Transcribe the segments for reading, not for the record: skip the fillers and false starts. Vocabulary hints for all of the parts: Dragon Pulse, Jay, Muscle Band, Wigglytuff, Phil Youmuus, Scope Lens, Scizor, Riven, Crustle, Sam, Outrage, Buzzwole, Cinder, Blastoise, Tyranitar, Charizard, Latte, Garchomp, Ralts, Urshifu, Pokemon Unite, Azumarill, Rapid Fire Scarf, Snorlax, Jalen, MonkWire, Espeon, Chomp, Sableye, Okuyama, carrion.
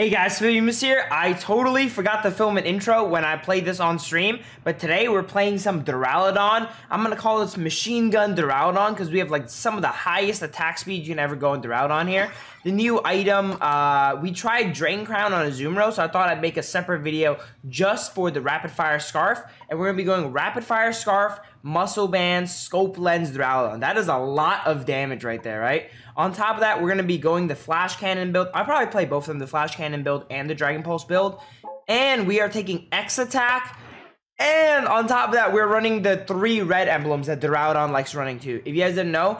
Hey guys, Phil Youmuus here. I totally forgot to film an intro when I played this on stream, but today we're playing some Duraludon. I'm gonna call this Machine Gun Duraludon because we have like some of the highest attack speed you can ever go in Duraludon here. The new item, we tried Drain Crown on Azumarill, so I thought I'd make a separate video just for the Rapid Fire Scarf, and we're gonna be going Rapid Fire Scarf, Muscle Band, Scope Lens, Duraludon. That is a lot of damage right there, right? On top of that, we're going to be going the Flash Cannon build. I'll probably play both of them, the Flash Cannon build and the Dragon Pulse build. And we are taking X-Attack. And on top of that, we're running the 3 red emblems that Duraludon likes running too. If you guys didn't know,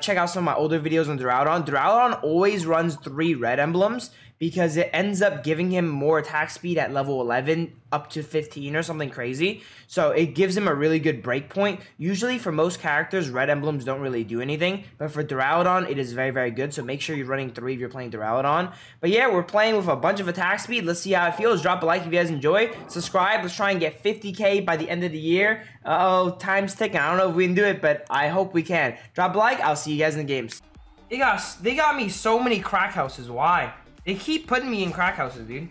check out some of my older videos on Duraludon. Duraludon always runs 3 red emblems because it ends up giving him more attack speed at level 11 up to 15 or something crazy. So it gives him a really good break point. Usually for most characters, red emblems don't really do anything, but for Duraludon, it is very, very good. So make sure you're running 3 if you're playing Duraludon. But yeah, we're playing with a bunch of attack speed. Let's see how it feels. Drop a like if you guys enjoy. Subscribe. Let's try and get 50K by the end of the year. Uh-oh, time's ticking. I don't know if we can do it, but I hope we can. Drop a like. I'll see you guys in the games. They got me so many crack houses. Why? They keep putting me in crack houses, dude.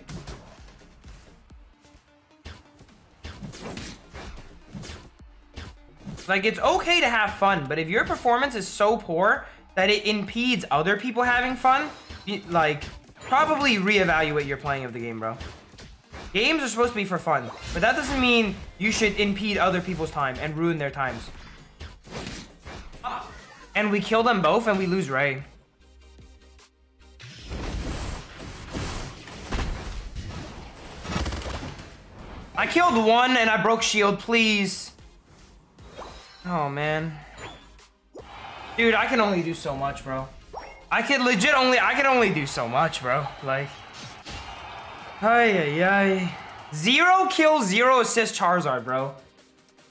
Like, it's okay to have fun, but if your performance is so poor that it impedes other people having fun, like, probably reevaluate your playing of the game, bro. Games are supposed to be for fun, but that doesn't mean you should impede other people's time and ruin their times. And we kill them both and we lose Ray. I killed one and I broke shield, please. Oh, man. Dude, I can only do so much, bro. I can only do so much, bro. Like, ay, ay, ay. 0 kills, 0 assists Charizard, bro.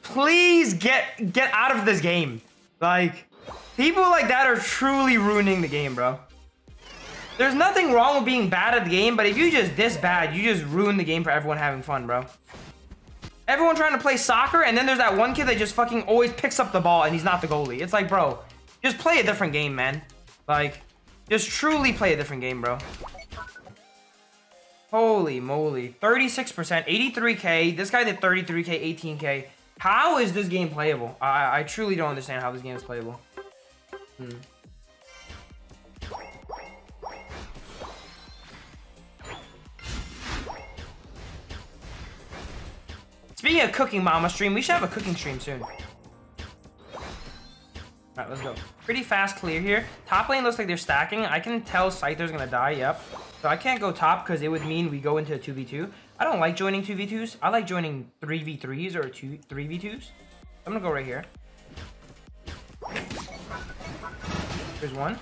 Please get out of this game. Like, people like that are truly ruining the game, bro. There's nothing wrong with being bad at the game, but if you just this bad, you just ruin the game for everyone having fun, bro. Everyone trying to play soccer, and then there's that one kid that just fucking always picks up the ball, and he's not the goalie. It's like, bro, just play a different game, man. Like, just truly play a different game, bro. Holy moly. 36%, 83K. This guy did 33K, 18K. How is this game playable? I truly don't understand how this game is playable. Speaking of cooking mama stream, we should have a cooking stream soon. Alright, let's go. Pretty fast clear here. Top lane looks like they're stacking. I can tell Scyther's gonna die, yep. So I can't go top because it would mean we go into a 2v2. I don't like joining 2v2s. I like joining 3v3s or 3v2s. I'm gonna go right here. There's one.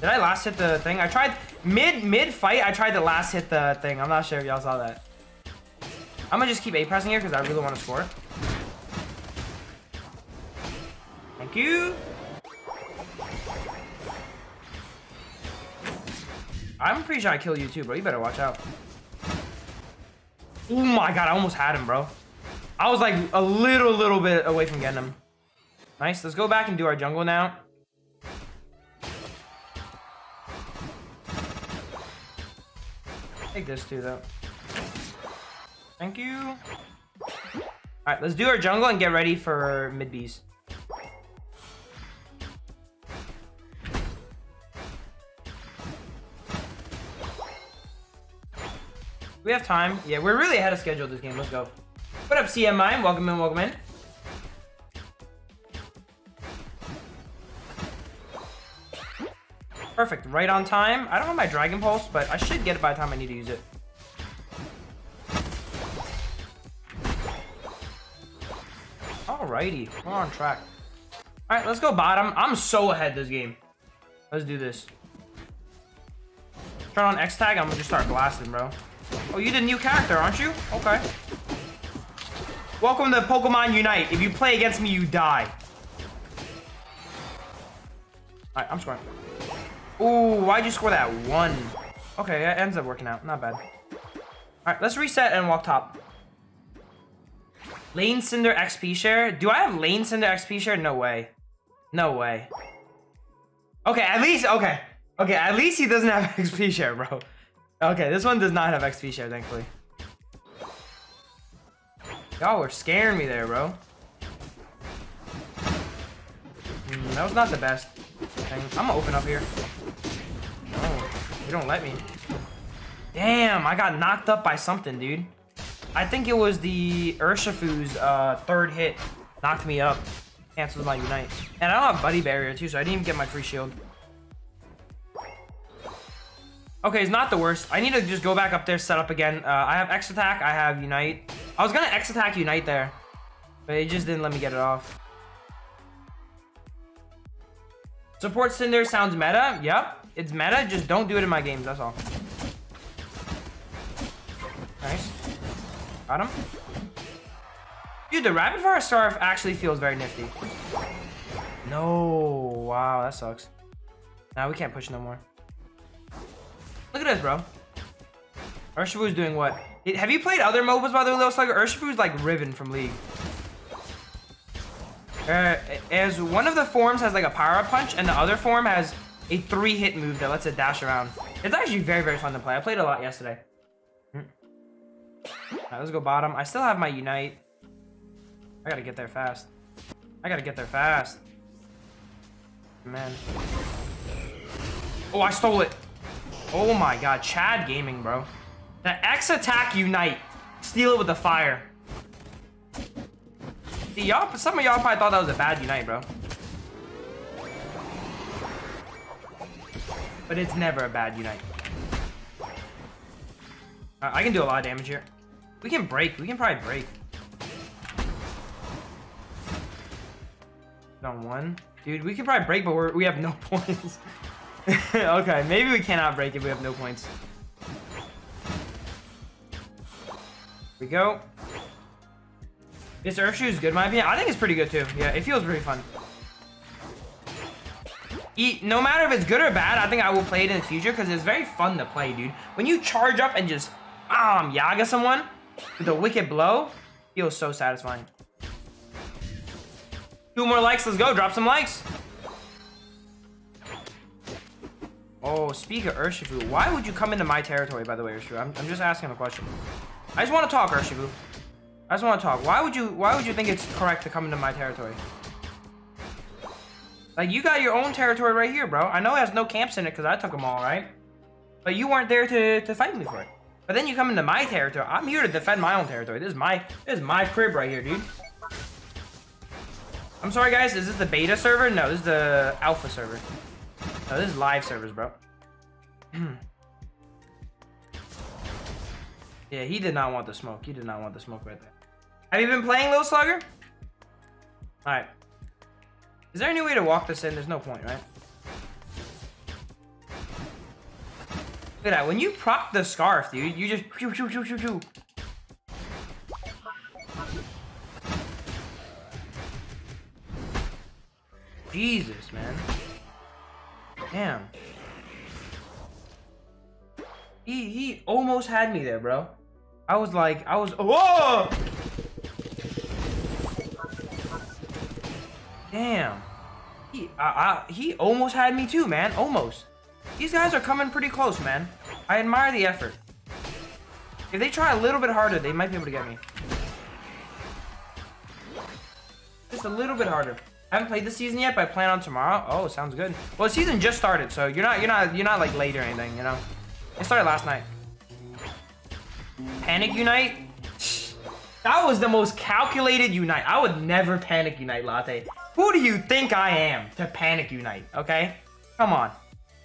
Did I last hit the thing? I tried mid-fight, I tried to last hit the thing. I'm not sure if y'all saw that. I'm gonna just keep A-pressing here because I really want to score. Thank you. I'm pretty sure I killed you too, bro. You better watch out. Oh my god, I almost had him, bro. I was like a little bit away from getting him. Nice, let's go back and do our jungle now. Take this too, though. Thank you. Alright, let's do our jungle and get ready for mid Bs. We have time. Yeah, we're really ahead of schedule this game. Let's go. What up, CMI? Welcome in, welcome in. Perfect, right on time. I don't have my Dragon Pulse, but I should get it by the time I need to use it. Alrighty, we're on track. Alright, let's go bottom. I'm so ahead this game. Let's do this. Turn on X-Tag, I'm gonna just start blasting, bro. Oh, you the new character, aren't you? Okay. Welcome to Pokemon Unite. If you play against me, you die. Alright, I'm scoring. Ooh, why'd you score that one? Okay, that ends up working out. Not bad. Alright, let's reset and walk top. Lane Cinder XP share? Do I have Lane Cinder XP share? No way. No way. Okay, at least, okay. Okay, at least he doesn't have XP share, bro. Okay, this one does not have XP share, thankfully. Y'all were scaring me there, bro. That was not the best thing. I'm gonna open up here. Oh, they don't let me. Damn, I got knocked up by something, dude. I think it was the Urshifu's third hit. Knocked me up. Cancels my Unite. And I don't have Buddy Barrier, too, so I didn't even get my free shield. Okay, it's not the worst. I need to just go back up there, set up again. I have X-Attack, I have Unite. I was gonna X-Attack Unite there, but it just didn't let me get it off. Support Cinder sounds meta. Yep, it's meta. Just don't do it in my games, that's all. Nice. Got him. Dude, the Rapid Fire Scarf actually feels very nifty. No. Wow, that sucks. Nah, we can't push no more. Look at this, bro. Urshifu's doing what? Have you played other MOBAs, by the way, Little Slugger? Urshifu's like Riven from League. As one of the forms has like a power-up punch, and the other form has a three-hit move that lets it dash around. It's actually very, very fun to play. I played a lot yesterday. Alright, let's go bottom. I still have my Unite. I gotta get there fast. I gotta get there fast. Man. Oh, I stole it. Oh my god, Chad Gaming, bro. The X-Attack Unite. Steal it with the fire. See, y'all, some of y'all probably thought that was a bad Unite, bro. But it's never a bad Unite. I can do a lot of damage here. We can break. We can probably break. On one. Dude, we can probably break, but we have no points. Okay, maybe we cannot break if we have no points. Here we go. This Urshifu is good, in my opinion. I think it's pretty good, too. Yeah, it feels pretty fun. No matter if it's good or bad, I think I will play it in the future because it's very fun to play, dude. When you charge up and just Yaga someone with a wicked blow, feels so satisfying. 2 more likes. Let's go. Drop some likes. Oh, speak of Urshifu. Why would you come into my territory, by the way, Urshifu? I'm just asking a question. I just want to talk, Urshifu. I just want to talk. Why would you think it's correct to come into my territory? Like, you got your own territory right here, bro. I know it has no camps in it because I took them all, right? But you weren't there to fight me for it. But then you come into my territory. I'm here to defend my own territory. This is my crib right here, dude. I'm sorry, guys. Is this the beta server? No, this is the alpha server. No, this is live servers, bro. Yeah, he did not want the smoke. He did not want the smoke right there. Have you been playing, Little Slugger? All right. Is there any way to walk this in? There's no point, right? Look at that. When you prop the scarf, dude, you just... Jesus, man. Damn. He almost had me there, bro. I was whoa! Damn. He almost had me too, man. Almost. These guys are coming pretty close, man. I admire the effort. If they try a little bit harder, they might be able to get me. Just a little bit harder. I haven't played this season yet, but I plan on tomorrow. Oh, sounds good. Well, the season just started, so you're not like late or anything, you know. It started last night. Panic Unite? That was the most calculated Unite. I would never Panic Unite, Latte. Who do you think I am to Panic Unite, okay? Come on.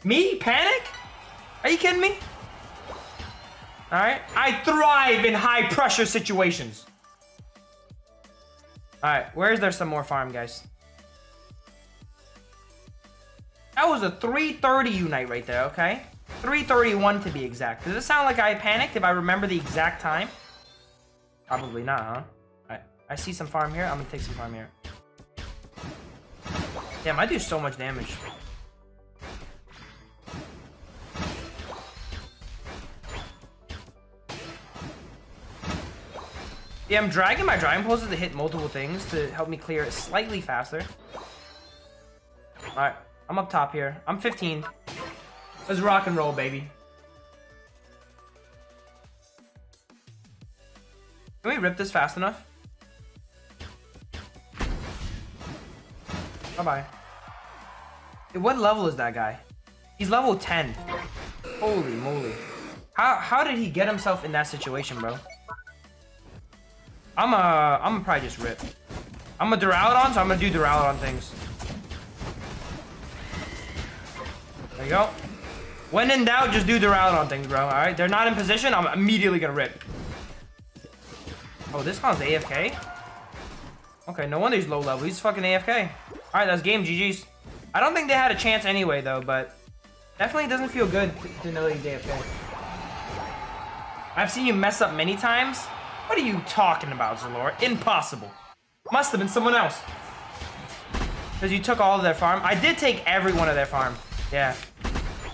Me? Panic? Are you kidding me? All right. I thrive in high-pressure situations. All right. Where is there some more farm, guys? That was a 330 Unite right there, okay? 331 to be exact. Does it sound like I panicked if I remember the exact time? Probably not, huh? Alright. I see some farm here. I'm gonna take some farm here. Damn, I do so much damage. Yeah, I'm dragging my Dragon Pulse to hit multiple things to help me clear it slightly faster. Alright. I'm up top here. I'm 15. Let's rock and roll, baby. Can we rip this fast enough? Bye-bye. What level is that guy? He's level 10. Holy moly. How did he get himself in that situation, bro? I'm probably just rip. I'm a Duraludon, so I'm gonna do Duraludon things. There you go. When in doubt, just do Duraludon things, bro. Alright, they're not in position, I'm immediately gonna rip. Oh, this clown's AFK? Okay, no wonder he's low level. He's fucking AFK. Alright, that's game, GG's. I don't think they had a chance anyway, though, but definitely doesn't feel good to know that he's AFK. I've seen you mess up many times. What are you talking about, Zalora? Impossible. Must have been someone else. Because you took all of their farm. I did take every one of their farm. Yeah.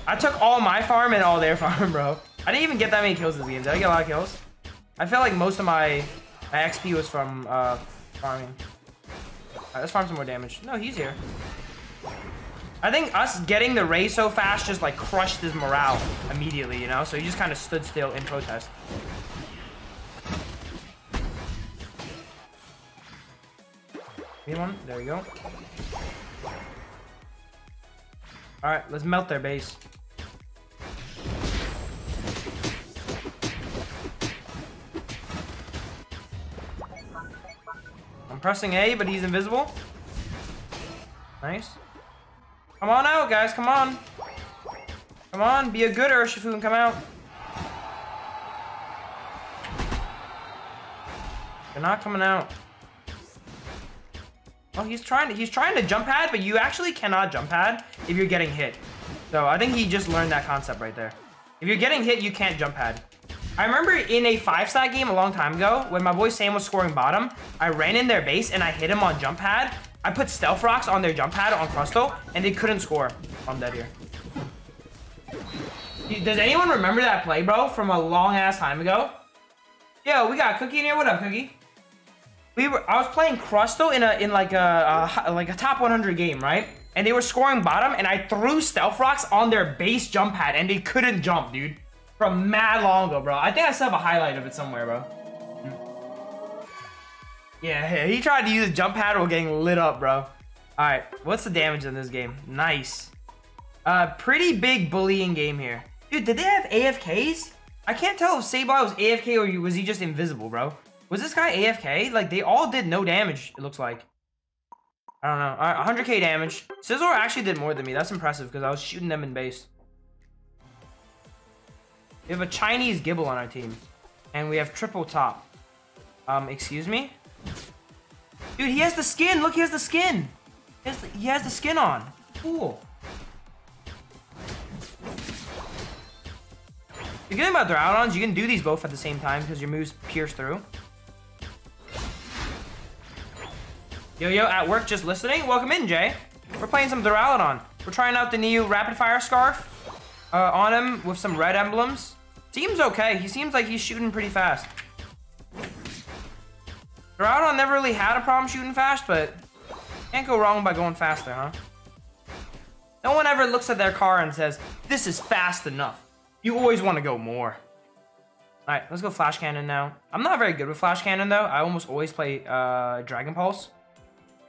I took all my farm and all their farm, bro. I didn't even get that many kills this game. Did I get a lot of kills? I felt like most of my XP was from farming. Alright, let's farm some more damage. No, he's here. I think us getting the Ray so fast just like crushed his morale immediately, you know? So he just kind of stood still in protest. Need one? There we go. Alright, let's melt their base. I'm pressing A, but he's invisible. Nice. Come on out, guys. Come on. Come on. Be a good Urshifu and come out. They're not coming out. Oh, he's trying to jump pad, but you actually cannot jump pad if you're getting hit. So I think he just learned that concept right there. If you're getting hit, you can't jump pad. I remember in a 5-star game a long time ago, when my boy Sam was scoring bottom, I ran in their base and I hit him on jump pad. I put Stealth Rocks on their jump pad on Crustle, and they couldn't score. I'm dead here. Does anyone remember that play, bro, from a long-ass time ago? Yo, we got Cookie in here. What up, Cookie? I was playing Crustle in like a top 100 game, right? And they were scoring bottom, and I threw Stealth Rocks on their base jump pad, and they couldn't jump, dude. From mad long ago, bro. I think I still have a highlight of it somewhere, bro. Yeah, he tried to use a jump pad while getting lit up, bro. Alright, what's the damage in this game? Nice. Pretty big bullying game here. Dude, did they have AFKs? I can't tell if Sableye was AFK or was he just invisible, bro. Was this guy AFK? Like, they all did no damage, it looks like. I don't know. Alright, 100k damage. Scizor actually did more than me. That's impressive, because I was shooting them in base. We have a Chinese Gibble on our team. And we have triple top. Excuse me? Dude, he has the skin. Look, he has the skin. He has the skin on. Cool. The good thing about Duraludons, you can do these both at the same time because your moves pierce through. Yo, at work just listening? Welcome in, Jay. We're playing some Duraludon. We're trying out the new Rapid Fire Scarf on him with some red emblems. Seems okay. He seems like he's shooting pretty fast. Duraludon never really had a problem shooting fast, but can't go wrong by going faster, huh? No one ever looks at their car and says, this is fast enough. You always want to go more. All right, let's go Flash Cannon now. I'm not very good with Flash Cannon, though. I almost always play Dragon Pulse.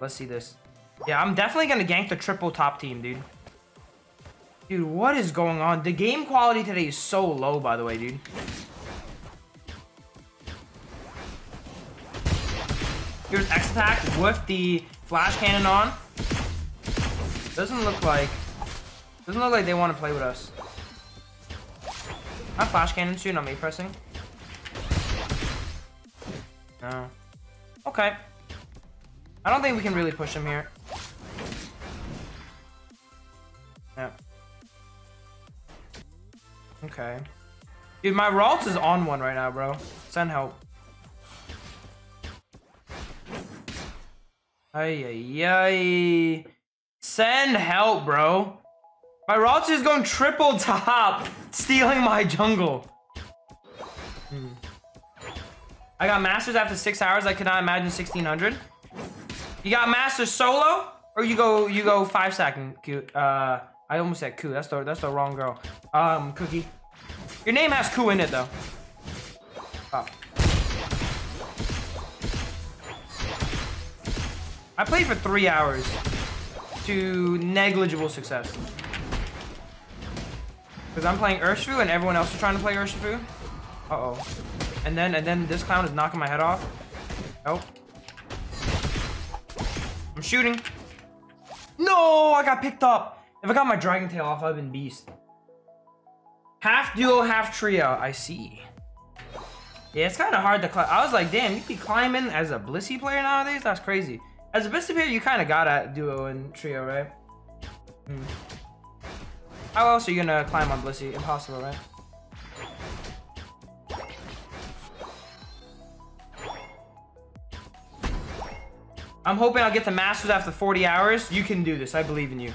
Let's see this. Yeah, I'm definitely going to gank the triple top team, dude. Dude, what is going on? The game quality today is so low, by the way, dude. Here's X-Attack with the Flash Cannon on. Doesn't look like they want to play with us. Not Flash Cannon soon, I'm A-pressing. No. Okay. I don't think we can really push him here. Yeah. Okay. Dude, my Ralts is on one right now, bro. Send help. Ay-ay-ay. Send help, bro. My Ralts is going triple top, stealing my jungle. I got Masters after 6 hours. I cannot imagine 1600. You got Masters solo, or you go 5 second I almost said Coo. That's the wrong girl. Cookie. Your name has Coo in it though. Oh. I played for 3 hours to negligible success. Because I'm playing Urshifu and everyone else is trying to play Urshifu. Uh-oh. And then this clown is knocking my head off. Nope. I'm shooting. No, I got picked up. If I got my Dragon Tail off, I've been beast. Half duo, half trio. I see. Yeah, it's kind of hard to climb. I was like, damn, you be climbing as a Blissey player nowadays? That's crazy. As a Blissey player, you kind of gotta duo and trio, right? Mm. How else are you gonna climb on Blissey? Impossible, right? I'm hoping I'll get the Masters after 40 hours. You can do this. I believe in you.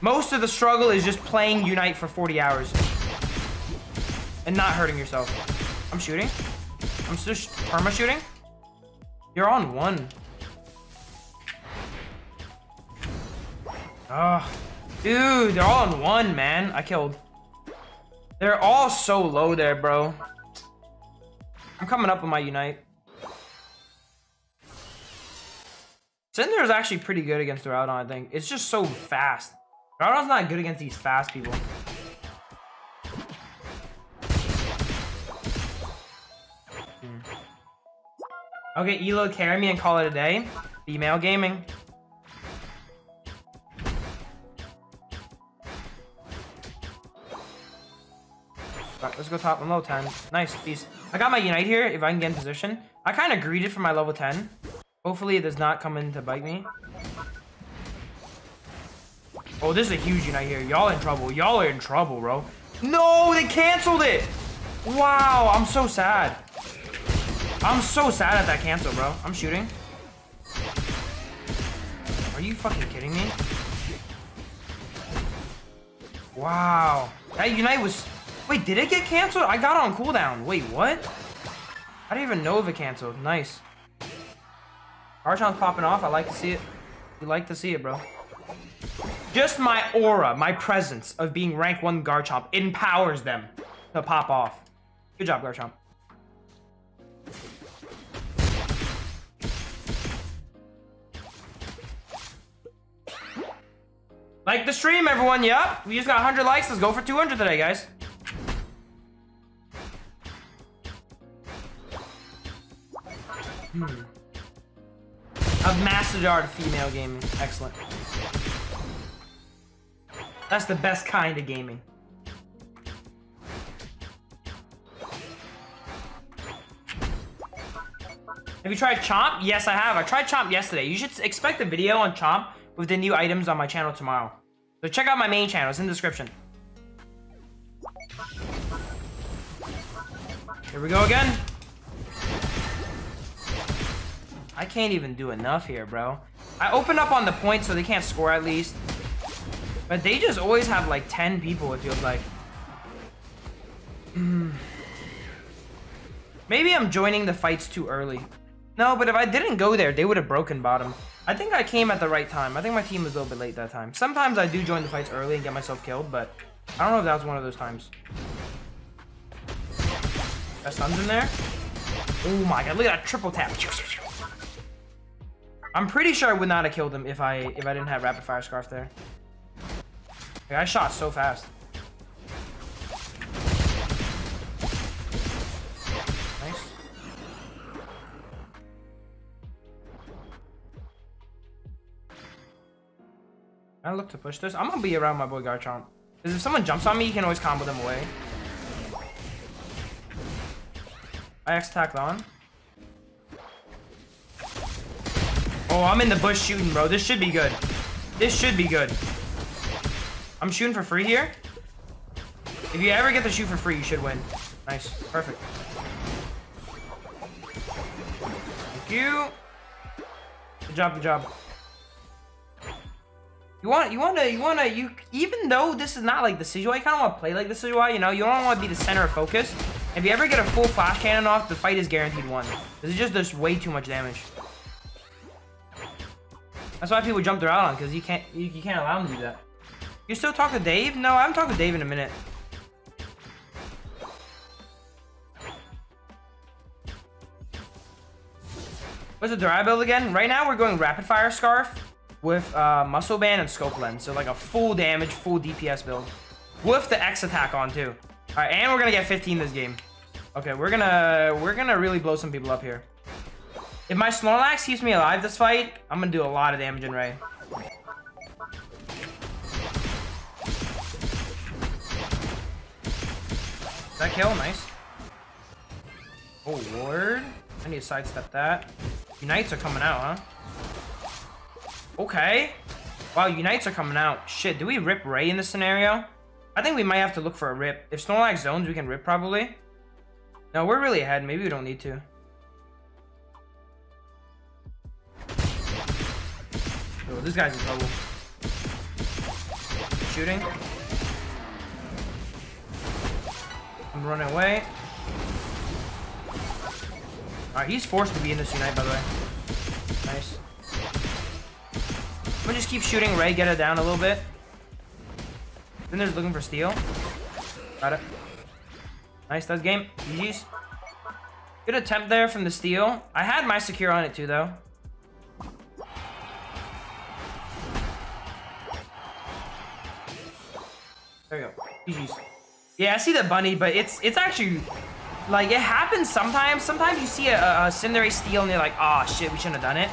Most of the struggle is just playing Unite for 40 hours. And not hurting yourself. I'm shooting. I'm still perma-shooting. You're on one. Ugh. Dude, they're all on one, man. I killed. They're all so low there, bro. I'm coming up with my Unite. Cinder is actually pretty good against Duraludon, I think. It's just so fast. Duraludon's not good against these fast people. Hmm. Okay, Elo carry me and call it a day. Female gaming. Right, let's go top and low 10. Nice, peace. I got my Unite here if I can get in position. I kind of greeted for my level 10. Hopefully it does not come in to bite me. Oh, this is a huge Unite here. Y'all in trouble. Y'all are in trouble, bro. No, they canceled it. Wow, I'm so sad. I'm so sad at that cancel, bro. I'm shooting. Are you fucking kidding me? Wow. That Unite was... Wait, did it get canceled? I got on cooldown. Wait, what? I didn't even know if it canceled. Nice. Garchomp's popping off. I like to see it. You like to see it, bro. Just my aura, my presence of being rank 1 Garchomp empowers them to pop off. Good job, Garchomp. Like the stream, everyone. Yup. We just got 100 likes. Let's go for 200 today, guys. Hmm. A mastered art of female gaming. Excellent. That's the best kind of gaming. Have you tried Chomp? Yes, I have. I tried Chomp yesterday. You should expect a video on Chomp with the new items on my channel tomorrow. So check out my main channel. It's in the description. Here we go again. I can't even do enough here, bro. I open up on the point so they can't score at least. But they just always have like 10 people, it feels like. Maybe I'm joining the fights too early. No, but if I didn't go there, they would have broken bottom. I think I came at the right time. I think my team was a little bit late that time. Sometimes I do join the fights early and get myself killed, but I don't know if that was one of those times. That stun's in there. Oh my god, look at that triple tap. I'm pretty sure I would not have killed him if I didn't have Rapid Fire Scarf there. Like, I shot so fast. Nice. I look to push this. I'm gonna be around my boy Garchomp. Because if someone jumps on me, you can always combo them away. I X-Attack on. Oh, I'm in the bush shooting, bro. This should be good. This should be good. I'm shooting for free here. If you ever get to shoot for free, you should win. Nice. Perfect. Thank you. Good job. Good job. You even though this is not like the Decidueye, you kind of want to play like the Decidueye, you know? You don't want to be the center of focus. If you ever get a full Flash Cannon off, the fight is guaranteed won. This is just there's way too much damage. That's why people jump Duraludon, because you can't allow them to do that. You still talk to Dave? No, I haven't talked to Dave in a minute. What's the dry build again? Right now we're going Rapid Fire Scarf with Muscle Band and Scope Lens. So like a full damage, full DPS build. With the X-Attack on too. Alright, and we're gonna get 15 this game. Okay, we're gonna really blow some people up here. If my Snorlax keeps me alive this fight, I'm gonna do a lot of damage in Ray. That kill, nice. Oh lord. I need to sidestep that. Unites are coming out, huh? Okay. Wow, Unites are coming out. Shit, do we rip Ray in this scenario? I think we might have to look for a rip. If Snorlax zones, we can rip probably. No, we're really ahead. Maybe we don't need to. Oh, this guy's in trouble. Shooting. I'm running away. Alright, he's forced to be in this Unite, by the way. Nice. I'm gonna just keep shooting Ray, get it down a little bit. Then there's looking for Steel. Got it. Nice, that's game. GG's. Good attempt there from the Steel. I had my secure on it too, though. There we go. GG's. Yeah, I see the bunny, but it's actually... Like, it happens sometimes. Sometimes you see a Cinder steal and you're like, ah, shit, we shouldn't have done it.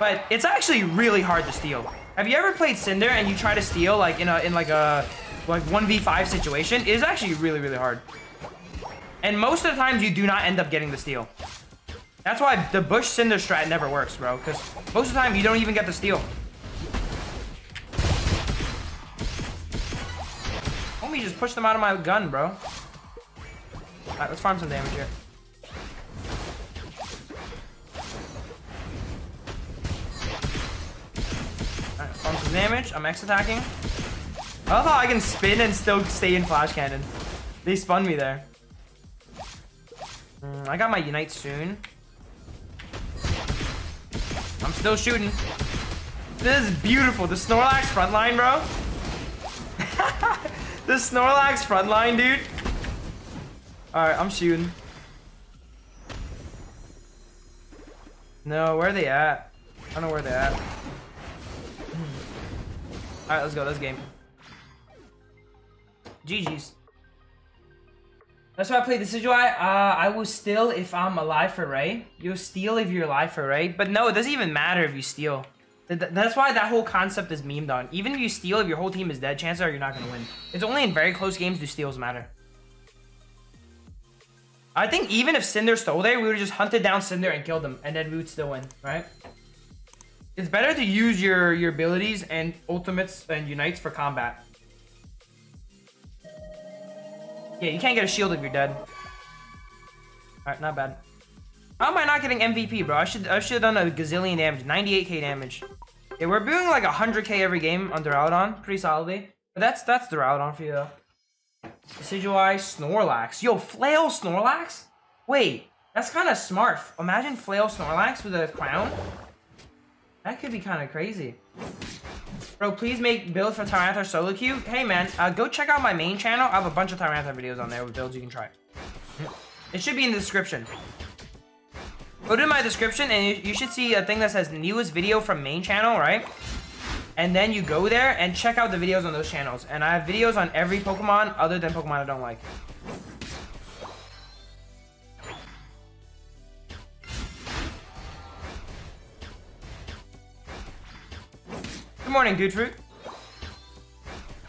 But it's actually really hard to steal. Have you ever played Cinder and you try to steal, like, in like 1v5 situation? It is actually really, really hard. And most of the times, you do not end up getting the steal. That's why the Bush Cinder strat never works, bro. Because most of the time, you don't even get the steal. Homie just pushed them out of my gun, bro. Alright, let's farm some damage here. Alright, farm some damage. I'm X-attacking. I love how I can spin and still stay in Flash Cannon. They spun me there. I got my Unite soon. I'm still shooting. This is beautiful. The Snorlax frontline, bro. The Snorlax frontline, dude. Alright, I'm shooting. No, where are they at? I don't know where they're at. Alright, let's go. That's game. GG's. That's why I played this is why I will steal if I'm alive for Ray. You'll steal if you're alive for Ray. But no, it doesn't even matter if you steal. That's why that whole concept is memed on. Even if you steal, if your whole team is dead, chances are you're not going to win. It's only in very close games do steals matter. I think even if Cinder stole there, we would have just hunted down Cinder and killed him, and then we would still win, right? It's better to use your abilities and ultimates and unites for combat. Yeah, you can't get a shield if you're dead. Alright, not bad. How am I not getting MVP, bro? I should have done a gazillion damage, 98k damage. Yeah, we're doing like 100k every game on Duraludon, pretty solidly. But that's Duraludon for you, though. Decidueye Snorlax. Yo, Flail Snorlax? Wait, that's kind of smart. Imagine Flail Snorlax with a crown. That could be kind of crazy. Bro, please make build for Tyranitar solo queue. Hey, man, go check out my main channel. I have a bunch of Tyranitar videos on there with builds you can try. It should be in the description. Go to my description and you should see a thing that says newest video from main channel, right? And then you go there and check out the videos on those channels. And I have videos on every Pokemon other than Pokemon I don't like. Good morning, Dude Fruit.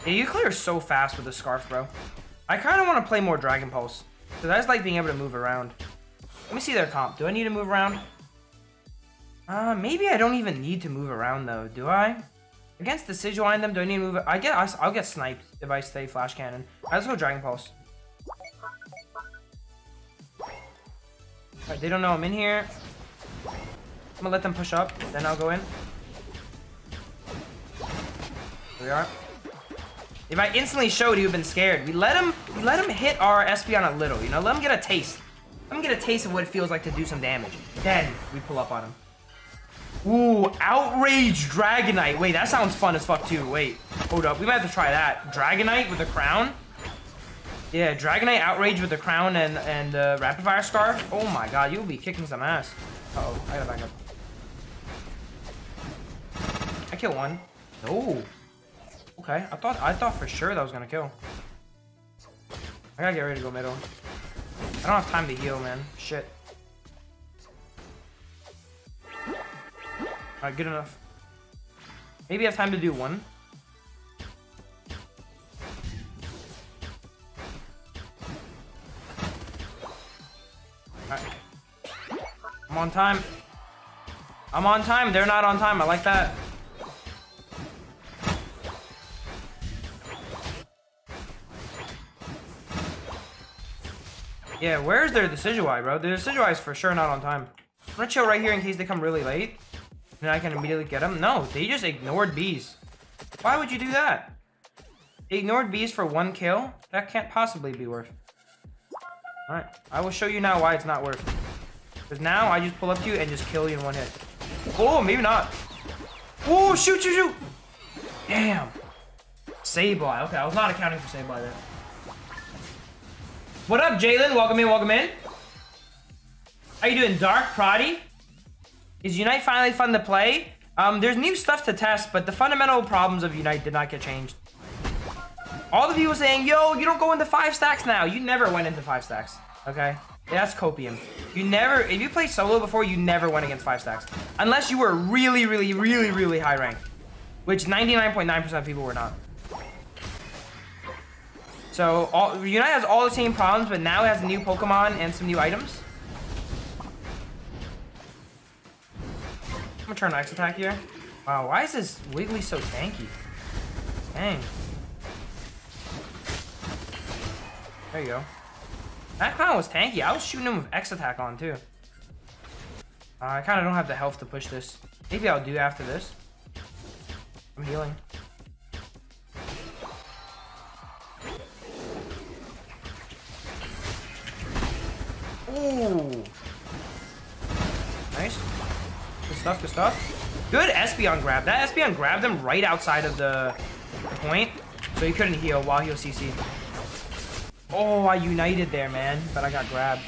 Yeah, you clear so fast with the scarf, bro. I kind of want to play more Dragon Pulse. Because I just like being able to move around. Let me see their comp. Do I need to move around? Maybe I don't even need to move around, though. Do I? Against the Decidueye and them, do I need to move? I'll get sniped if I stay Flash Cannon. Let's go Dragon Pulse. Alright, they don't know I'm in here. I'm gonna let them push up, then I'll go in. There we are. If I instantly showed, he would have been scared. We let him hit our Espeon a little, you know? Let him get a taste. Let him get a taste of what it feels like to do some damage. Then we pull up on him. Ooh, Outrage Dragonite. Wait, that sounds fun as fuck too. Wait, hold up. We might have to try that. Dragonite with a crown? Yeah, Dragonite Outrage with a crown and Rapid Fire Scarf. Oh my god, you'll be kicking some ass. Uh-oh, I gotta back up. I killed one. No. Okay, I thought for sure that was gonna kill. I gotta get ready to go middle. I don't have time to heal, man. Shit. Alright, good enough. Maybe I have time to do one. Alright. I'm on time. I'm on time. They're not on time. I like that. Yeah, where's their Decidueye, bro? Their Decidueye is for sure not on time. I'm gonna chill right here in case they come really late. And I can immediately get them. No, they just ignored bees. Why would you do that? They ignored bees for one kill? That can't possibly be worth. Alright, I will show you now why it's not worth. Because now I just pull up to you and just kill you in one hit. Oh, maybe not. Oh, shoot, shoot, shoot! Damn. Sableye. Okay, I was not accounting for Sableye there. What up, Jalen? Welcome in, welcome in. How you doing, Dark Proddy? Is Unite finally fun to play? There's new stuff to test, but the fundamental problems of Unite did not get changed. All the people saying, yo, you don't go into 5 stacks now. You never went into 5 stacks, okay? Yeah, that's copium. You never, if you played solo before, you never went against 5 stacks. Unless you were really, really, really, really high ranked, which 99.9% of people were not. So, Unite has all the same problems, but now it has new Pokemon and some new items. I'm gonna turn X-Attack here. Wow, why is this Wiggly so tanky? Dang. There you go. That clown was tanky. I was shooting him with X-Attack on, too. I kind of don't have the health to push this. Maybe I'll do after this. I'm healing. Ooh. Nice. Good stuff, good stuff. Good Espeon grab. That Espeon grabbed him right outside of the point, so he couldn't heal while he was CC. Oh, I united there, man, but I got grabbed.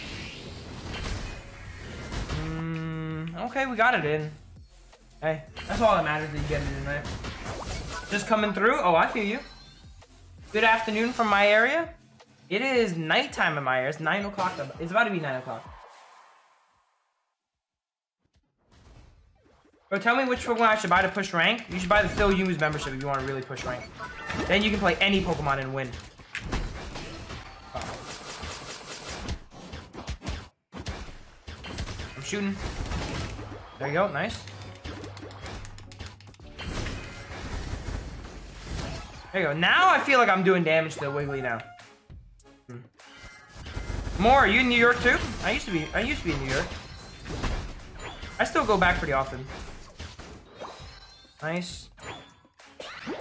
Okay, we got it in. Hey, that's all that matters that you get it in, right? Just coming through. Oh, I feel you. Good afternoon from my area. It is nighttime in my area. It's 9 o'clock. It's about to be 9 o'clock. Bro, tell me which Pokemon I should buy to push rank. You should buy the Phil Youmuus membership if you want to really push rank. Then you can play any Pokemon and win. Oh. I'm shooting. There you go. Nice. There you go. Now I feel like I'm doing damage to the Wiggly now. More, are you in New York too? I used to be in New York. I still go back pretty often. Nice.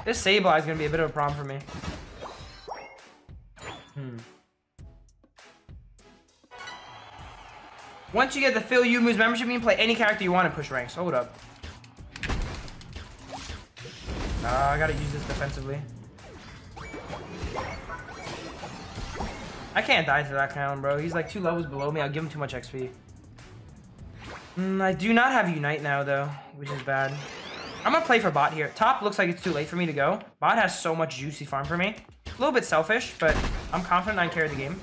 This Sableye is gonna be a bit of a problem for me. Once you get the Phil Youmuus membership, you can play any character you want to push ranks. Hold up. I gotta use this defensively. I can't die to that clown, bro. He's like 2 levels below me. I'll give him too much XP. I do not have Unite now, though, which is bad. I'm gonna play for bot here. Top looks like it's too late for me to go. Bot has so much juicy farm for me. A little bit selfish, but I'm confident I can carry the game.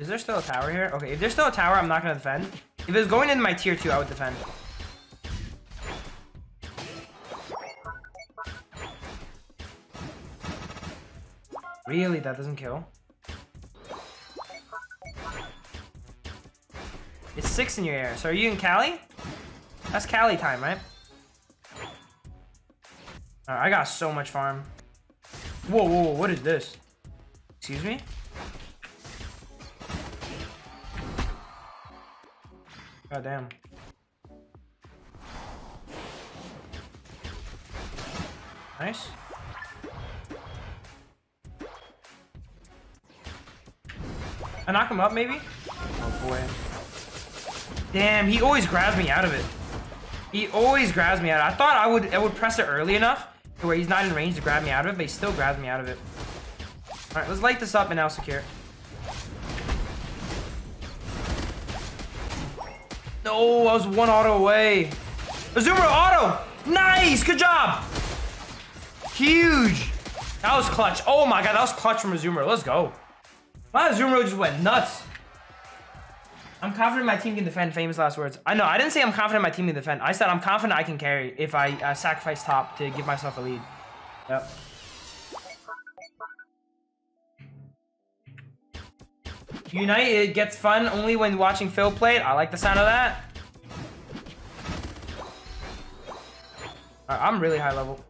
Is there still a tower here? Okay, if there's still a tower, I'm not gonna defend. If it was going into my tier 2, I would defend. Really, that doesn't kill? It's 6 in your area. So are you in Cali? That's Cali time, right? All right, I got so much farm. Whoa, whoa, whoa, what is this? Excuse me? God damn. Nice. I knock him up, maybe? Oh, boy. Damn, he always grabs me out of it. He always grabs me out of it. I thought I would press it early enough where he's not in range to grab me out of it, but he still grabs me out of it. All right, let's light this up and now secure. No, I was one auto away. Azumarill auto! Nice! Good job! Huge! That was clutch. Oh my god, that was clutch from Azumarill. Let's go. My Azumarill just went nuts. I'm confident my team can defend. Famous last words. I know, I didn't say I'm confident my team can defend. I said I'm confident I can carry if I sacrifice top to give myself a lead. Yep. Unite, it gets fun only when watching Phil play it. I like the sound of that. All right, I'm really high level.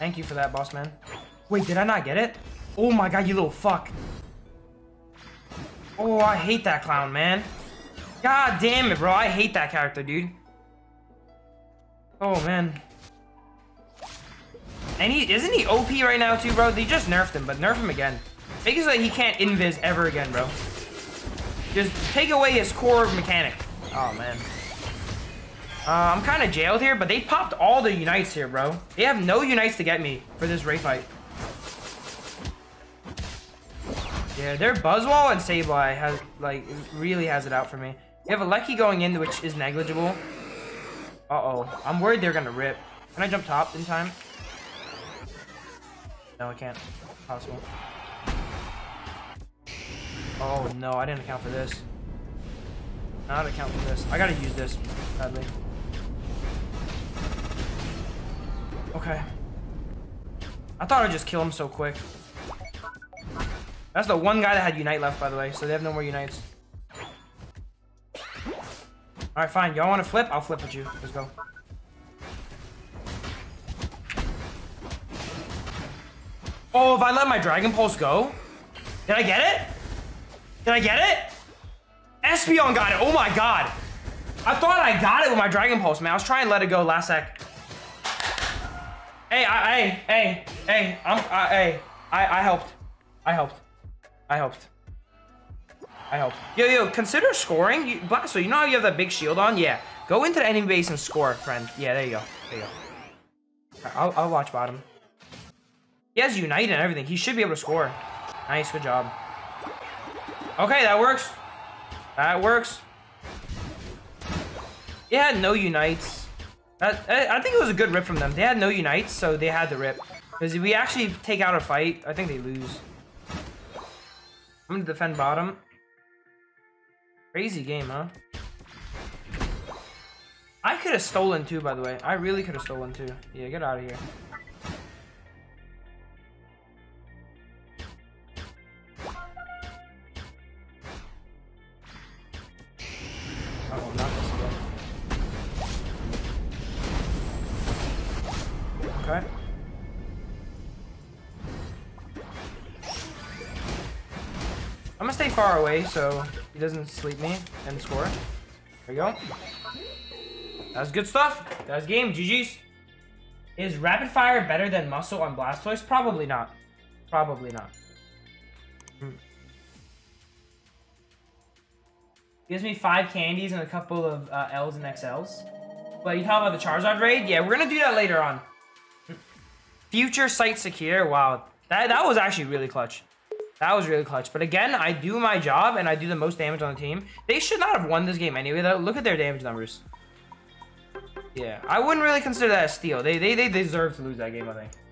Thank you for that, boss man. Wait, did I not get it? Oh my god, you little fuck. Oh, I hate that clown, man. God damn it, bro. I hate that character, dude. Oh, man. And isn't he OP right now too, bro? They just nerfed him, but nerf him again. Make it so that he can't invis ever again, bro. Just take away his core mechanic. Oh, man. I'm kind of jailed here, but they popped all the Unites here, bro. They have no Unites to get me for this Ray fight. Yeah, their Buzzwole and Sableye has, like, really has it out for me. We have a Lucky going in, which is negligible. Uh-oh. I'm worried they're gonna rip. Can I jump top in time? No, I can't. Possible. Oh, no. I didn't account for this. Not account for this. I gotta use this, sadly. Okay. I thought I'd just kill him so quick. That's the one guy that had Unite left, by the way, so they have no more Unites. Alright, fine. Y'all want to flip? I'll flip with you. Let's go. Oh, if I let my Dragon Pulse go? Did I get it? Did I get it? Espeon got it. Oh my god. I thought I got it with my Dragon Pulse, man. I was trying to let it go last sec. Hey, I helped. I helped. Yo, consider scoring. Blastoise, you know how you have that big shield on? Yeah. Go into the enemy base and score, friend. Yeah, there you go. There you go. I'll watch bottom. He has Unite and everything. He should be able to score. Nice, good job. Okay, that works. That works. They had no Unites. I think it was a good rip from them. They had no Unites, so they had to rip. Because if we actually take out a fight, I think they lose. I'm gonna defend bottom. Crazy game, huh? I could have stolen too, by the way. I really could have stolen too. Yeah, get out of here. Oh, not this again. Okay. I'm gonna stay far away so he doesn't sleep me and score. There we go. That's good stuff. That's game. GG's. Is Rapid Fire better than Muscle on Blastoise? Probably not. Probably not. Gives me 5 candies and a couple of L's and XL's. But you talk about the Charizard raid? Yeah, we're gonna do that later on. Future site secure. Wow. That was actually really clutch. That was really clutch. But again, I do my job, and I do the most damage on the team. They should not have won this game anyway, though. Look at their damage numbers. Yeah, I wouldn't really consider that a steal. They deserve to lose that game, I think.